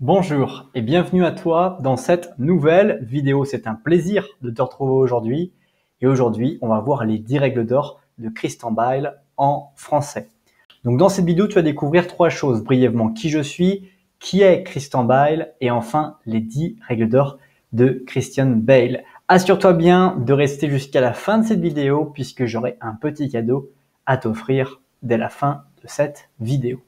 Bonjour et bienvenue à toi dans cette nouvelle vidéo. C'est un plaisir de te retrouver aujourd'hui. Et aujourd'hui, on va voir les 10 règles d'or de Christian Bale en français. Donc dans cette vidéo, tu vas découvrir trois choses brièvement. Qui je suis, qui est Christian Bale et enfin les 10 règles d'or de Christian Bale. Assure-toi bien de rester jusqu'à la fin de cette vidéo puisque j'aurai un petit cadeau à t'offrir dès la fin de cette vidéo.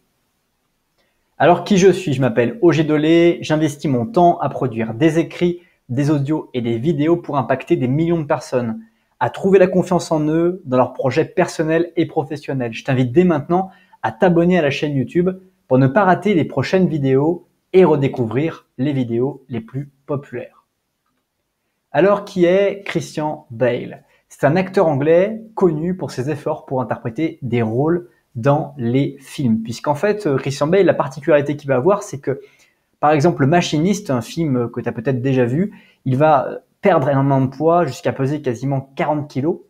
Alors, qui je suis? Je m'appelle Ogé Dolé, j'investis mon temps à produire des écrits, des audios et des vidéos pour impacter des millions de personnes, à trouver la confiance en eux, dans leurs projets personnels et professionnels. Je t'invite dès maintenant à t'abonner à la chaîne YouTube pour ne pas rater les prochaines vidéos et redécouvrir les vidéos les plus populaires. Alors, qui est Christian Bale? C'est un acteur anglais connu pour ses efforts pour interpréter des rôles dans les films, puisqu'en fait Christian Bale, la particularité qu'il va avoir, c'est que par exemple Le Machinist, un film que tu as peut-être déjà vu, il va perdre énormément de poids jusqu'à peser quasiment 40 kilos,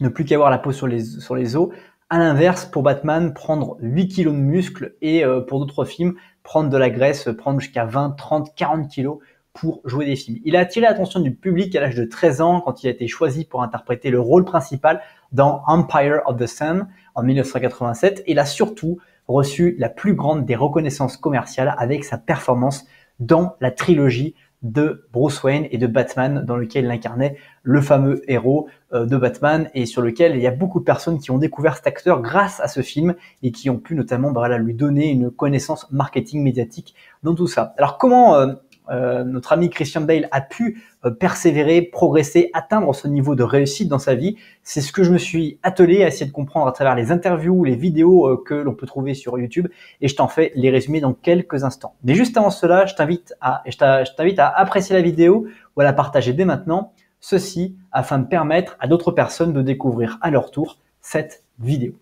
ne plus qu'avoir la peau sur les os. À l'inverse, pour Batman, prendre 8 kilos de muscles et pour d'autres films, prendre de la graisse, prendre jusqu'à 20, 30, 40 kilos pour jouer des films. Il a attiré l'attention du public à l'âge de 13 ans quand il a été choisi pour interpréter le rôle principal dans Empire of the Sun en 1987. Il a surtout reçu la plus grande des reconnaissances commerciales avec sa performance dans la trilogie de Bruce Wayne et de Batman, dans lequel il incarnait le fameux héros de Batman et sur lequel il y a beaucoup de personnes qui ont découvert cet acteur grâce à ce film et qui ont pu notamment lui donner une connaissance marketing médiatique dans tout ça. Alors comment notre ami Christian Bale a pu persévérer, progresser, atteindre ce niveau de réussite dans sa vie? C'est ce que je me suis attelé à essayer de comprendre à travers les interviews, les vidéos que l'on peut trouver sur YouTube, et je t'en fais les résumés dans quelques instants. Mais juste avant cela, je t'invite à apprécier la vidéo ou à la partager dès maintenant, ceci afin de permettre à d'autres personnes de découvrir à leur tour cette vidéo.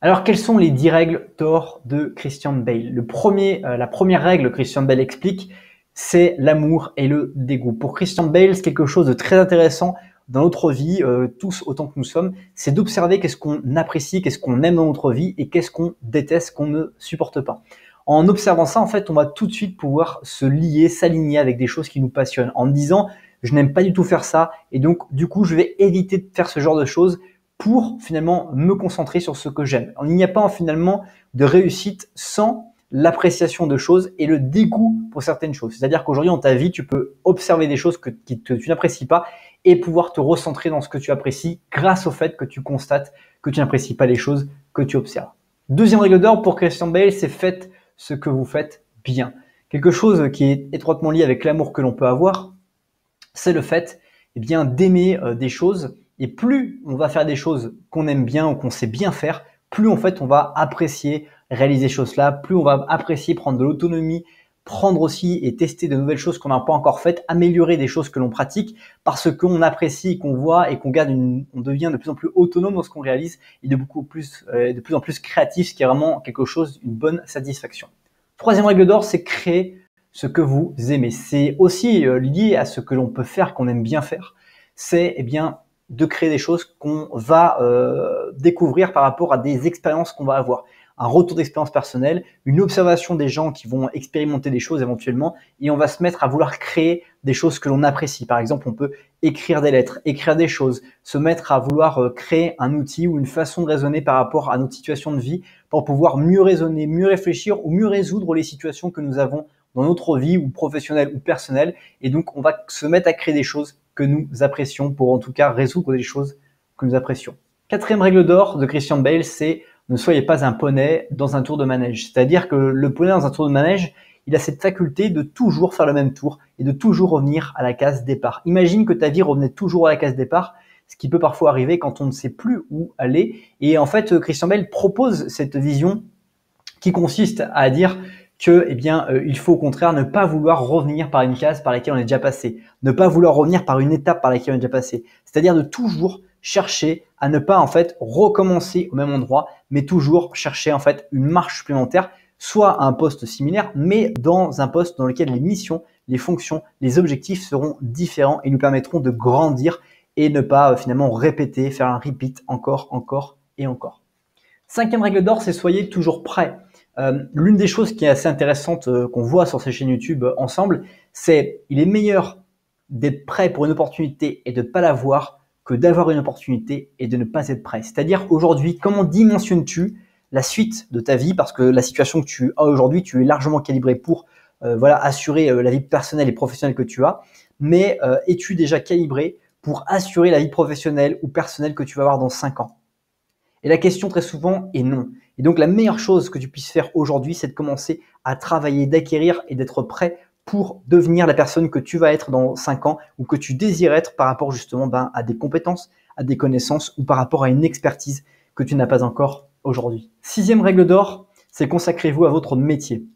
Alors, quelles sont les 10 règles d'or de Christian Bale? La première règle que Christian Bale explique, c'est l'amour et le dégoût. Pour Christian Bale, c'est quelque chose de très intéressant dans notre vie, tous autant que nous sommes, c'est d'observer qu'est-ce qu'on apprécie, qu'est-ce qu'on aime dans notre vie et qu'est-ce qu'on déteste, qu'on ne supporte pas. En observant ça, en fait, on va tout de suite pouvoir se lier, s'aligner avec des choses qui nous passionnent en disant « je n'aime pas du tout faire ça et donc du coup, je vais éviter de faire ce genre de choses » pour finalement me concentrer sur ce que j'aime. Il n'y a pas finalement de réussite sans l'appréciation de choses et le dégoût pour certaines choses. C'est-à-dire qu'aujourd'hui dans ta vie, tu peux observer des choses que tu n'apprécies pas et pouvoir te recentrer dans ce que tu apprécies grâce au fait que tu constates que tu n'apprécies pas les choses que tu observes. Deuxième règle d'or pour Christian Bale, c'est faites ce que vous faites bien. Quelque chose qui est étroitement lié avec l'amour que l'on peut avoir, c'est le fait d'aimer des choses. Et plus on va faire des choses qu'on aime bien ou qu'on sait bien faire, plus en fait on va apprécier réaliser ces choses-là, plus on va apprécier prendre de l'autonomie, prendre aussi et tester de nouvelles choses qu'on n'a pas encore faites, améliorer des choses que l'on pratique parce qu'on apprécie, qu'on voit et qu'on garde on devient de plus en plus autonome dans ce qu'on réalise et de plus en plus créatif, ce qui est vraiment quelque chose, une bonne satisfaction. Troisième règle d'or, c'est créer ce que vous aimez. C'est aussi lié à ce que l'on peut faire, qu'on aime bien faire. C'est de créer des choses qu'on va découvrir par rapport à des expériences qu'on va avoir. Un retour d'expérience personnelle, une observation des gens qui vont expérimenter des choses éventuellement, et on va se mettre à vouloir créer des choses que l'on apprécie. Par exemple, on peut écrire des lettres, écrire des choses, se mettre à vouloir créer un outil ou une façon de raisonner par rapport à notre situation de vie pour pouvoir mieux raisonner, mieux réfléchir ou mieux résoudre les situations que nous avons dans notre vie ou professionnelle ou personnelle. Et donc, on va se mettre à créer des choses que nous apprécions pour en tout cas résoudre des choses que nous apprécions. Quatrième règle d'or de Christian Bale, c'est ne soyez pas un poney dans un tour de manège. C'est-à-dire que le poney dans un tour de manège, il a cette faculté de toujours faire le même tour et de toujours revenir à la case départ. Imagine que ta vie revenait toujours à la case départ, ce qui peut parfois arriver quand on ne sait plus où aller. Et en fait, Christian Bale propose cette vision qui consiste à dire que, il faut au contraire ne pas vouloir revenir par une case par laquelle on est déjà passé, ne pas vouloir revenir par une étape par laquelle on est déjà passé, c'est-à-dire de toujours chercher à ne pas en fait recommencer au même endroit, mais toujours chercher en fait une marche supplémentaire, soit à un poste similaire, mais dans un poste dans lequel les missions, les fonctions, les objectifs seront différents et nous permettront de grandir et ne pas finalement répéter, faire un repeat encore et encore. Cinquième règle d'or, c'est soyez toujours prêt. L'une des choses qui est assez intéressante qu'on voit sur ces chaînes YouTube ensemble, c'est il est meilleur d'être prêt pour une opportunité et de ne pas l'avoir que d'avoir une opportunité et de ne pas être prêt. C'est-à-dire aujourd'hui, comment dimensionnes-tu la suite de ta vie, parce que la situation que tu as aujourd'hui, tu es largement calibré pour assurer la vie personnelle et professionnelle que tu as, mais es-tu déjà calibré pour assurer la vie professionnelle ou personnelle que tu vas avoir dans 5 ans? Et la question très souvent est non. Et donc la meilleure chose que tu puisses faire aujourd'hui, c'est de commencer à travailler, d'acquérir et d'être prêt pour devenir la personne que tu vas être dans 5 ans ou que tu désires être par rapport justement à des compétences, à des connaissances ou par rapport à une expertise que tu n'as pas encore aujourd'hui. 6e règle d'or, c'est consacrez-vous à votre métier.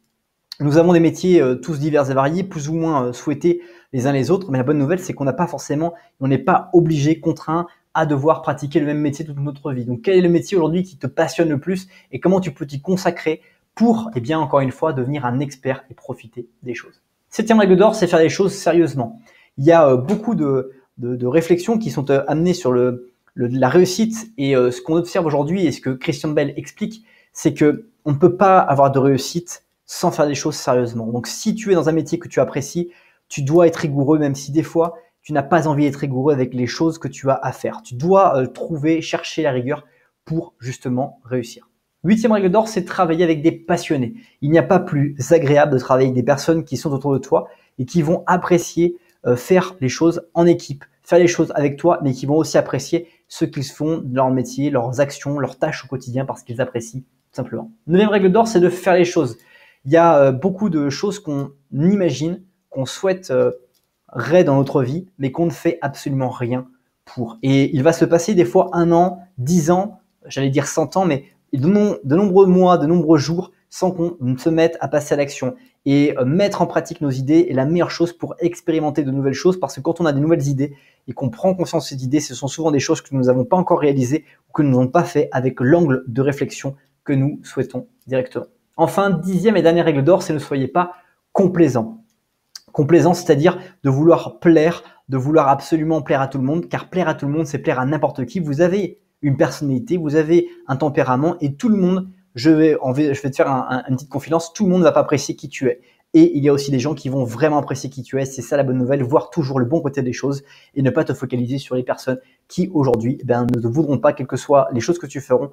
Nous avons des métiers tous divers et variés, plus ou moins souhaités les uns les autres, mais la bonne nouvelle, c'est qu'on n'a pas forcément, on n'est pas obligé, contraint à devoir pratiquer le même métier toute notre vie. Donc, quel est le métier aujourd'hui qui te passionne le plus et comment tu peux t'y consacrer pour, eh bien, encore une fois, devenir un expert et profiter des choses. 7e règle d'or, c'est faire les choses sérieusement. Il y a beaucoup de réflexions qui sont amenées sur la réussite et ce qu'on observe aujourd'hui et ce que Christian Bale explique, c'est que on ne peut pas avoir de réussite sans faire des choses sérieusement. Donc, si tu es dans un métier que tu apprécies, tu dois être rigoureux, même si des fois, tu n'as pas envie d'être rigoureux avec les choses que tu as à faire. Tu dois chercher la rigueur pour justement réussir. 8e règle d'or, c'est travailler avec des passionnés. Il n'y a pas plus agréable de travailler avec des personnes qui sont autour de toi et qui vont apprécier faire les choses en équipe, faire les choses avec toi, mais qui vont aussi apprécier ce qu'ils font, leur métier, leurs actions, leurs tâches au quotidien parce qu'ils apprécient tout simplement. 9e règle d'or, c'est de faire les choses. Il y a beaucoup de choses qu'on imagine, qu'on souhaite dans notre vie, mais qu'on ne fait absolument rien pour. Et il va se passer des fois 1 an, 10 ans, j'allais dire 100 ans, mais de nombreux mois, de nombreux jours, sans qu'on se mette à passer à l'action. Et mettre en pratique nos idées est la meilleure chose pour expérimenter de nouvelles choses, parce que quand on a des nouvelles idées et qu'on prend conscience de ces idées, ce sont souvent des choses que nous n'avons pas encore réalisées ou que nous n'avons pas fait avec l'angle de réflexion que nous souhaitons directement. Enfin, 10e et dernière règle d'or, c'est ne soyez pas complaisant. Complaisant, c'est-à-dire de vouloir plaire, de vouloir absolument plaire à tout le monde, car plaire à tout le monde, c'est plaire à n'importe qui. Vous avez une personnalité, vous avez un tempérament et tout le monde, je vais te faire une petite confidence, tout le monde ne va pas apprécier qui tu es. Et il y a aussi des gens qui vont vraiment apprécier qui tu es, c'est ça la bonne nouvelle, voir toujours le bon côté des choses et ne pas te focaliser sur les personnes qui aujourd'hui ne te voudront pas, quelles que soient les choses que tu feras,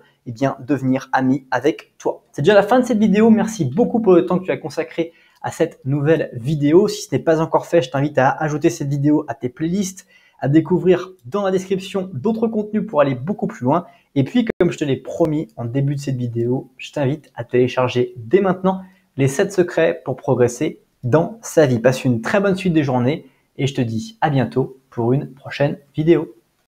devenir amis avec toi. C'est déjà la fin de cette vidéo, merci beaucoup pour le temps que tu as consacré à cette nouvelle vidéo. Si ce n'est pas encore fait, je t'invite à ajouter cette vidéo à tes playlists, à découvrir dans la description d'autres contenus pour aller beaucoup plus loin. Et puis, comme je te l'ai promis en début de cette vidéo, je t'invite à télécharger dès maintenant les 7 secrets pour progresser dans sa vie. Passe une très bonne suite de journée et je te dis à bientôt pour une prochaine vidéo.